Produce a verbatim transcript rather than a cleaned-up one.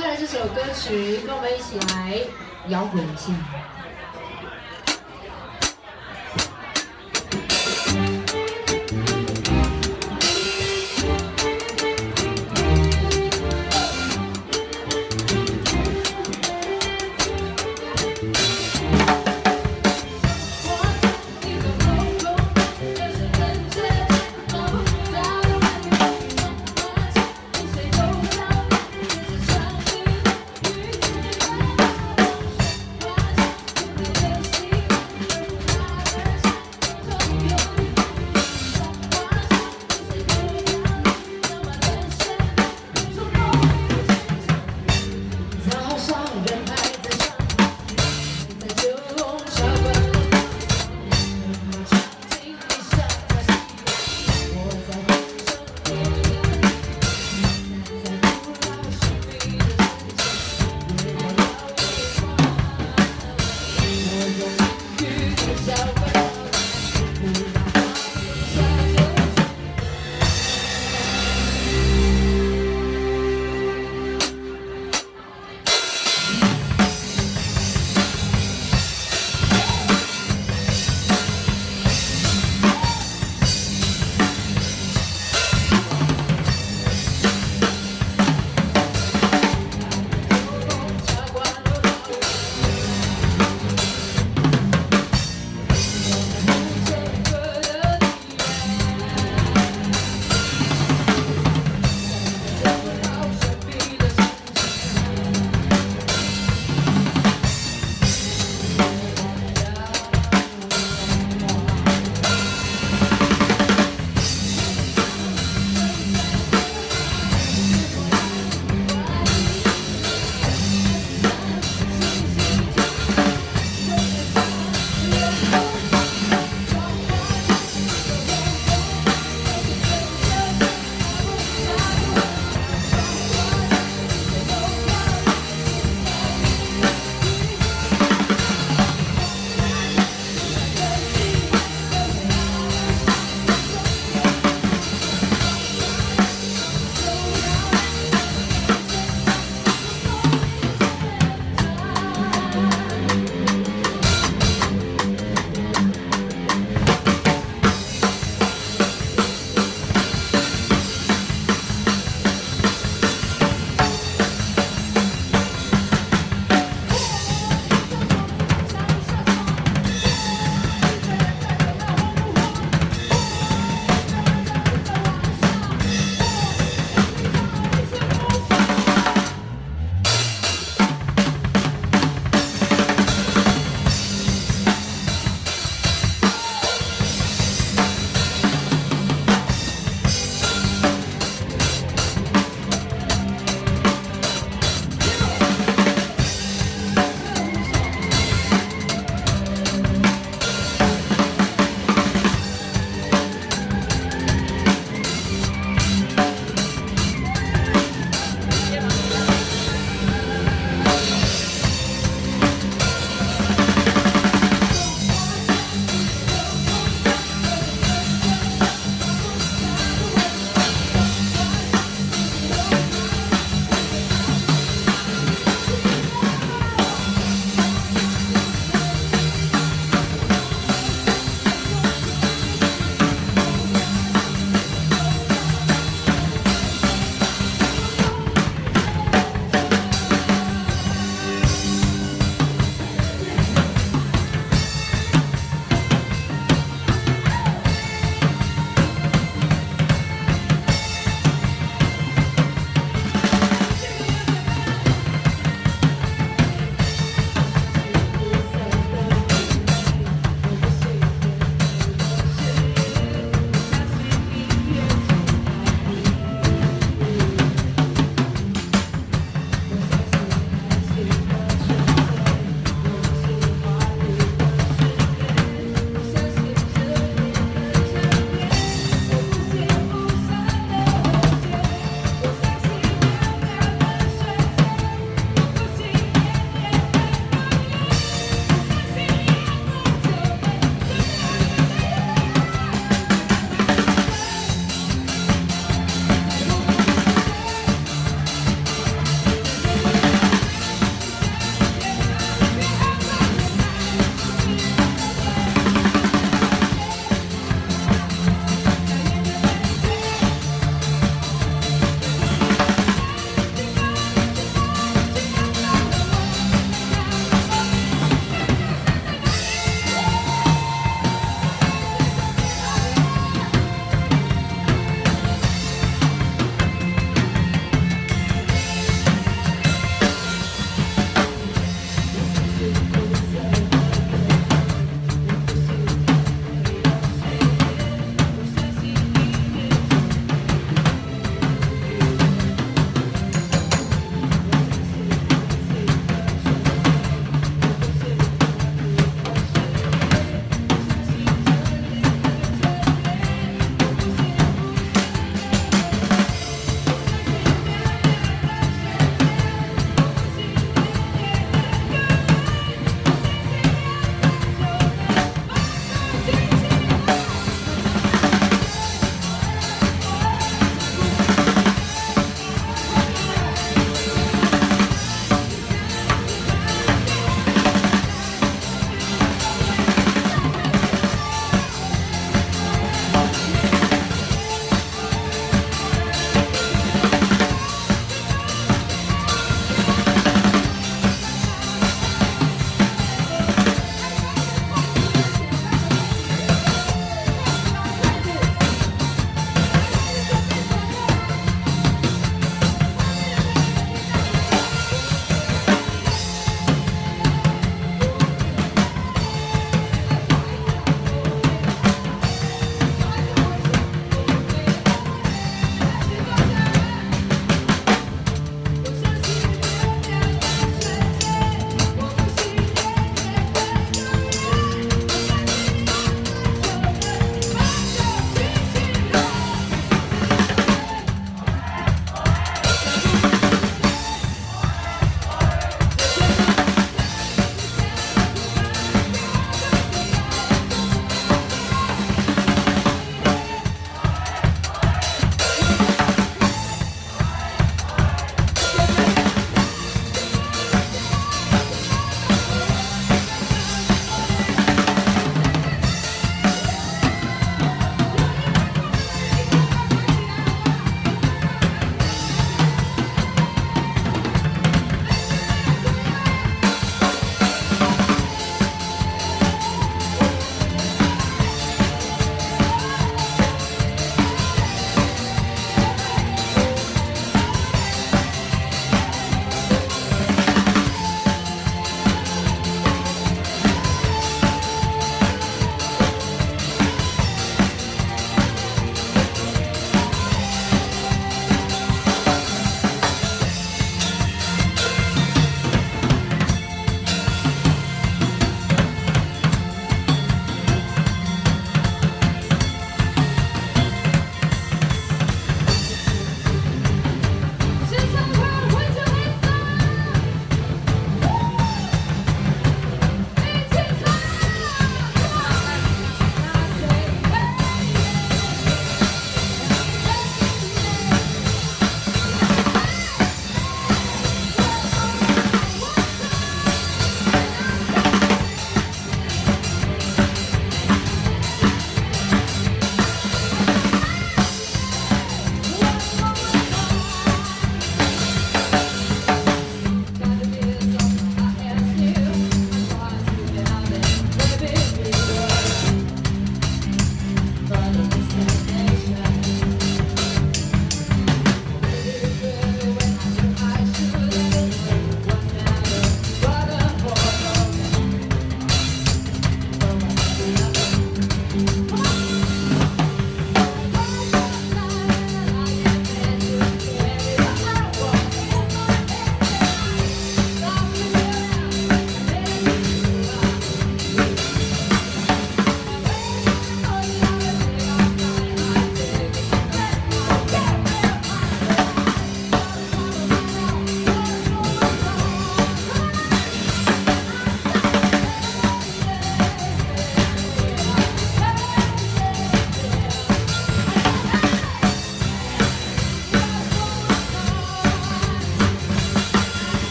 带来这首歌曲，跟我们一起来摇滚一下。